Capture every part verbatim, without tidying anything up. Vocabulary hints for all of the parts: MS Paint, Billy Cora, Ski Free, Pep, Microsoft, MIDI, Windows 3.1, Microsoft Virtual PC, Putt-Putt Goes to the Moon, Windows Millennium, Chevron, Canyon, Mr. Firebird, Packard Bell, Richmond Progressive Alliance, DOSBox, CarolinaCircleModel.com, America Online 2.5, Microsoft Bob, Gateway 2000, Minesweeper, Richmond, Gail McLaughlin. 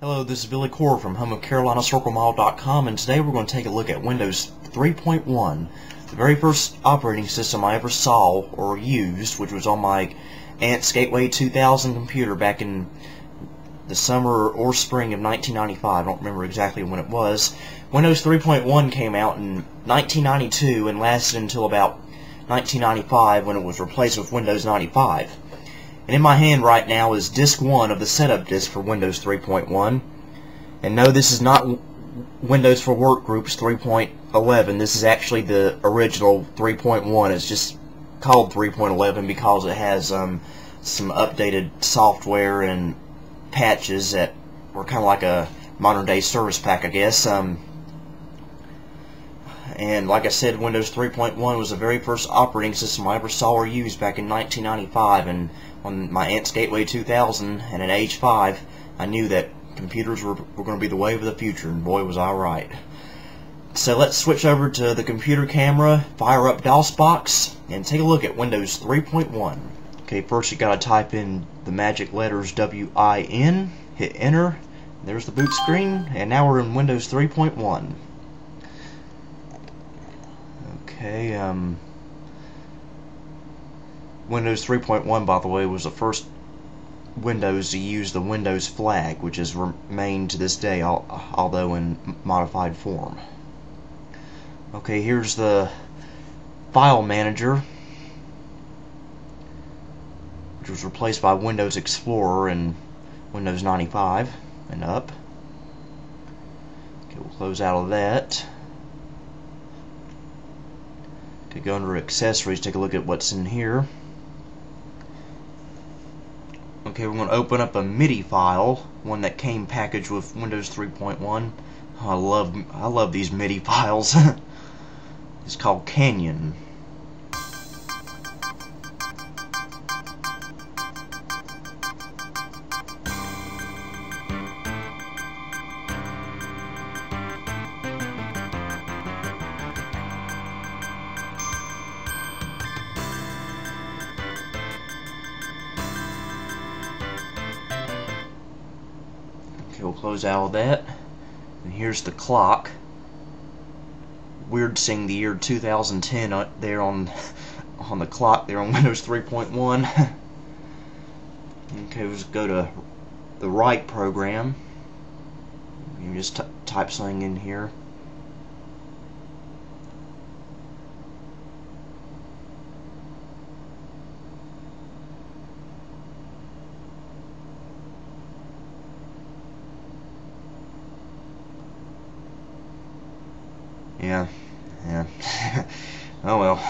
Hello, this is Billy Cora from home of Carolina Circle Model dot com, and today we're going to take a look at Windows three point one, the very first operating system I ever saw or used, which was on my aunt's Gateway two thousand computer back in the summer or spring of nineteen ninety-five. I don't remember exactly when it was. Windows three point one came out in nineteen ninety-two and lasted until about nineteen ninety-five, when it was replaced with Windows ninety-five. And in my hand right now is disk one of the setup disk for Windows three point one. And no, this is not Windows for Workgroups three point eleven. This is actually the original three point one. It's just called three point eleven because it has um, some updated software and patches that were kind of like a modern day service pack, I guess. Um, and like I said, Windows three point one was the very first operating system I ever saw or used back in nineteen ninety-five. And on my aunt's Gateway two thousand, and at age five, I knew that computers were, were going to be the wave of the future, and boy was I right. So let's switch over to the computer camera, fire up DOSBox, and take a look at Windows three point one. Okay, first you got to type in the magic letters W I N, hit enter, there's the boot screen, and now we're in Windows three point one. Okay, um... Windows three point one, by the way, was the first Windows to use the Windows flag, which has remained to this day, although in modified form. Okay, here's the file manager, which was replaced by Windows Explorer and Windows ninety-five and up. Okay, we'll close out of that. Okay, go under accessories, take a look at what's in here. Okay, we're going to open up a MIDI file, one that came packaged with Windows three point one. I love I love these MIDI files. It's called Canyon. Okay, we'll close out of that. And here's the clock. Weird seeing the year two thousand ten there on on the clock there on Windows three point one. Okay, we'll just go to the write program. You just t type something in here. Yeah, yeah. Oh well.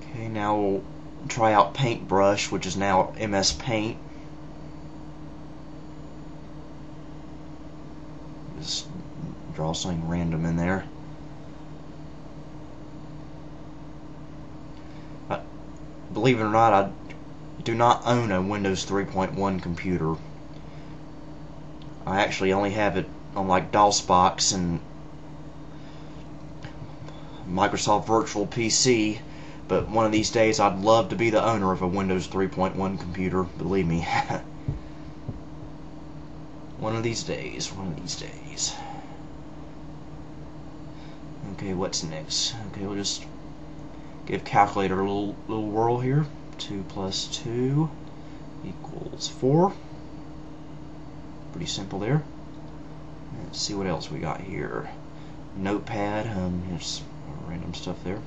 Okay, now we'll try out Paintbrush, which is now M S Paint. Just draw something random in there. I, believe it or not, I do not own a Windows three point one computer. I actually only have it on like DOSBox and Microsoft Virtual P C, but one of these days I'd love to be the owner of a Windows three point one computer, believe me. One of these days, one of these days. Okay, what's next? Okay, we'll just give calculator a little, little whirl here. two plus two equals four. Pretty simple there. Let's see what else we got here. Notepad, um, there's random stuff there.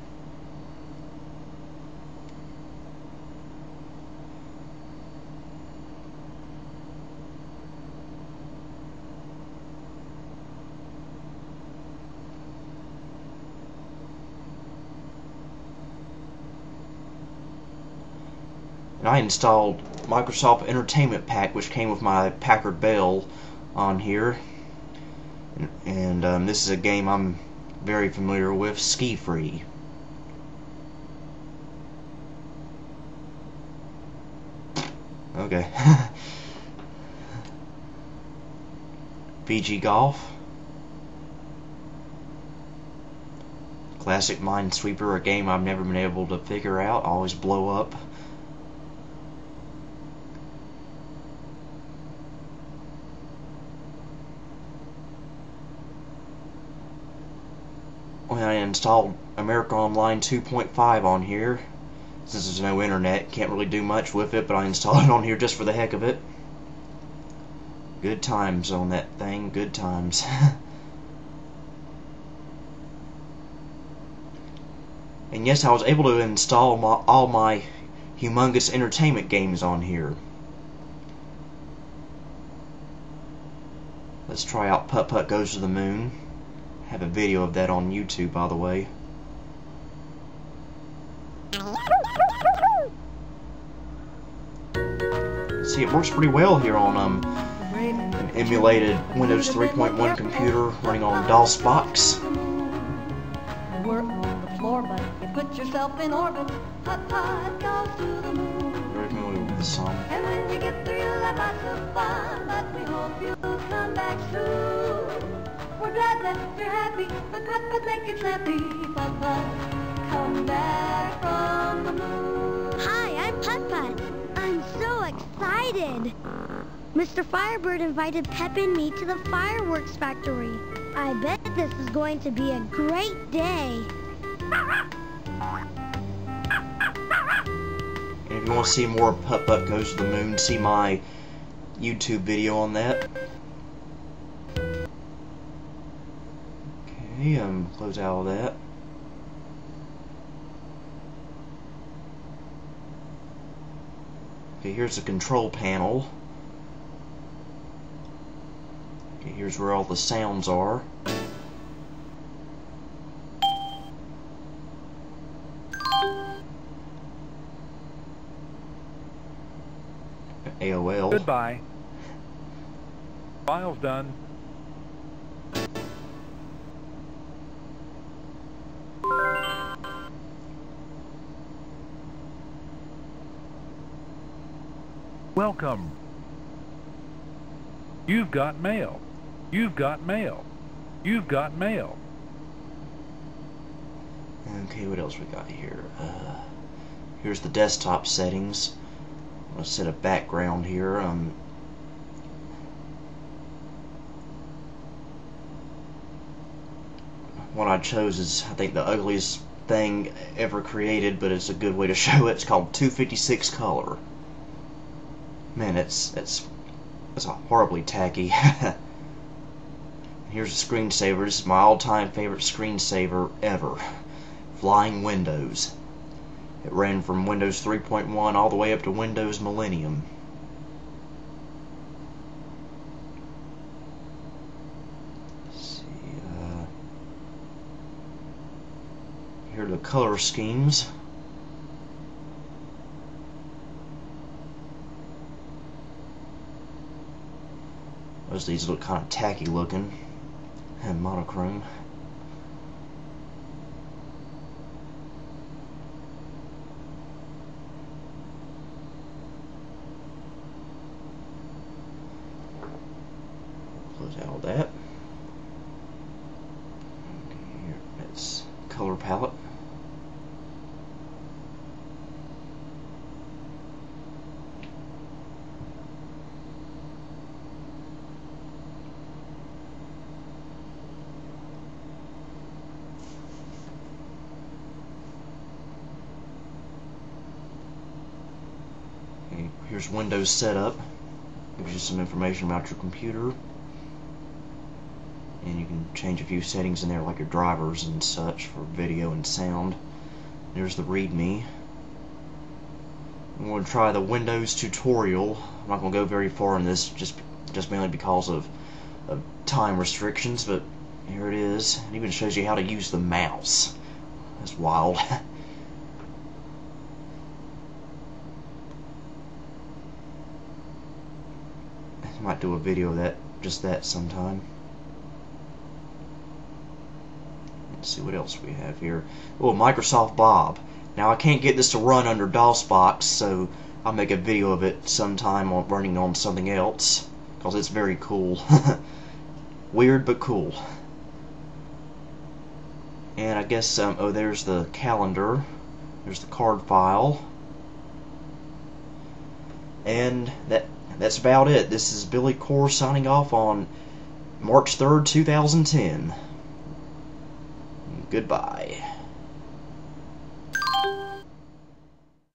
And I installed Microsoft Entertainment Pack, which came with my Packard Bell on here. And um, this is a game I'm very familiar with, Ski Free. Okay. V G Golf. Classic Minesweeper, a game I've never been able to figure out, always blow up. I installed America Online two point five on here. Since there's no internet, can't really do much with it, but I installed it on here just for the heck of it. Good times on that thing, good times. And yes, I was able to install my, all my humongous entertainment games on here. Let's try out Putt-Putt Goes to the Moon. I have a video of that on YouTube, by the way. See, it works pretty well here on um, an emulated Windows three point one computer running on DOSBox. But you put yourself in orbit. Putt-putt goes to the moon. Very familiar with this song. And when you get there, you'll have lots of fun, but we hope you'll come back soon. We're glad that you're happy, but putt-putt make it snappy. Putt-putt, come back from the moon. Hi, I'm Putt-Putt. I'm so excited. Mister Firebird invited Pep and me to the fireworks factory. I bet this is going to be a great day. And if you want to see more of Putt-Putt Goes to the Moon, see my YouTube video on that. Okay, um, close out all that. Okay, here's the control panel. Okay, here's where all the sounds are. A O L. Goodbye. File's done. Welcome. You've got mail. You've got mail. You've got mail. Okay, what else we got here? Uh, here's the desktop settings. I'll set a background here. Um, what I chose is, I think, the ugliest thing ever created, but it's a good way to show it. It's called two fifty-six color. Man, it's it's it's horribly tacky. Here's a screensaver. This is my all-time favorite screensaver ever. Flying Windows. It ran from Windows three point one all the way up to Windows Millennium. Let's see, uh, here are the color schemes. Most of these look kind of tacky looking and monochrome. All that. Okay, here, that's color palette. Okay, here's Windows setup. Gives you some information about your computer. And you can change a few settings in there, like your drivers and such, for video and sound. There's the README. I'm going to try the Windows tutorial. I'm not going to go very far in this, just just mainly because of, of time restrictions, but here it is. It even shows you how to use the mouse. That's wild. I might do a video of that, just that sometime. See what else we have here. Oh, Microsoft Bob. Now I can't get this to run under DOSBox, so I'll make a video of it sometime on running on something else, because it's very cool. Weird but cool. And I guess um, oh, there's the calendar. There's the card file. And that that's about it. This is Billy Cora signing off on March third, two thousand ten. Goodbye.